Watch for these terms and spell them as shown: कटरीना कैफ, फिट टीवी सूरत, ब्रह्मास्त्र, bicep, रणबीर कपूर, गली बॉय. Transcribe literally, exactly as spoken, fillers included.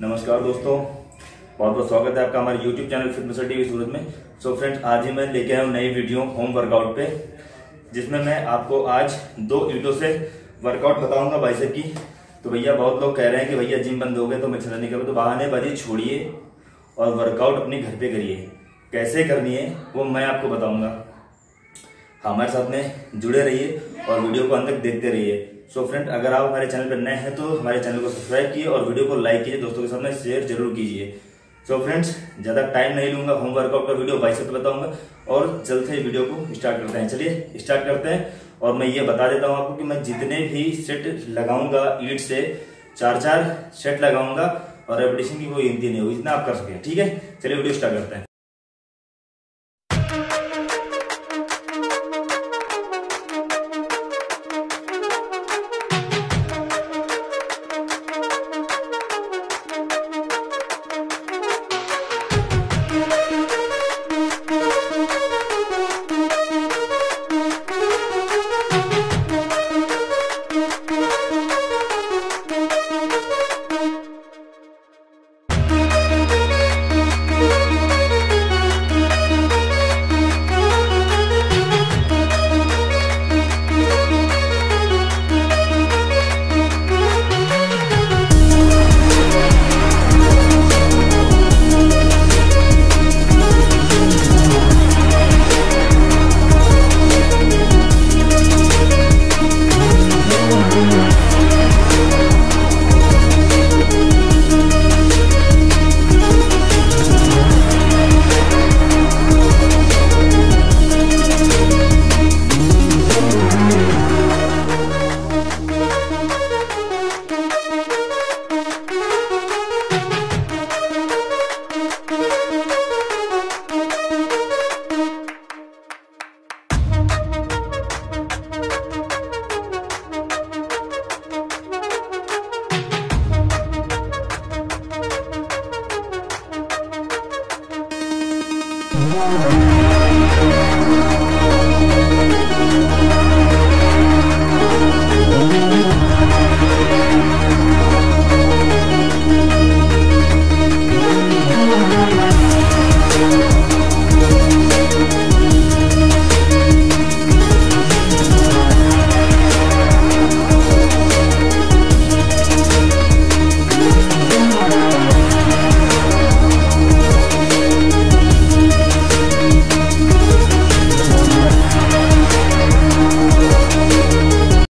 नमस्कार दोस्तों, बहुत बहुत स्वागत है आपका हमारे YouTube channel फिट टीवी सूरत में। सो फ्रेंड्स, आज ही मैं लेके आया हूँ नई वीडियो होम वर्कआउट पे, जिसमें मैं आपको आज दो ईंटों से वर्कआउट बताऊंगा बाइसेप की। तो भैया बहुत लोग कह रहे हैं कि भैया जिम बंद हो गए तो मैं चला नहीं करूँ, तो बहानेबाजी छोड़िए और वर्कआउट अपने घर पे करिए। कैसे करनी है वो मैं आपको बताऊँगा, हमारे साथ में जुड़े रहिए और वीडियो को अंत तक देखते रहिए। सो फ्रेंड, अगर आप हमारे चैनल पर नए हैं तो हमारे चैनल को सब्सक्राइब कीजिए और वीडियो को लाइक कीजिए, दोस्तों के साथ में शेयर जरूर कीजिए। सो फ्रेंड्स, ज़्यादा टाइम नहीं लूँगा, होम वर्कआउट का वीडियो बाइसेप बताऊंगा और जल्द से वीडियो को स्टार्ट करते हैं। चलिए स्टार्ट करते हैं। और मैं ये बता देता हूँ आपको कि मैं जितने भी सेट लगाऊंगा ईट से चार चार सेट लगाऊंगा और रेपिटेशन की कोई गिनती नहीं होगी, इतना आप कर सकें। ठीक है, चलिए वीडियो स्टार्ट करते हैं। Oh,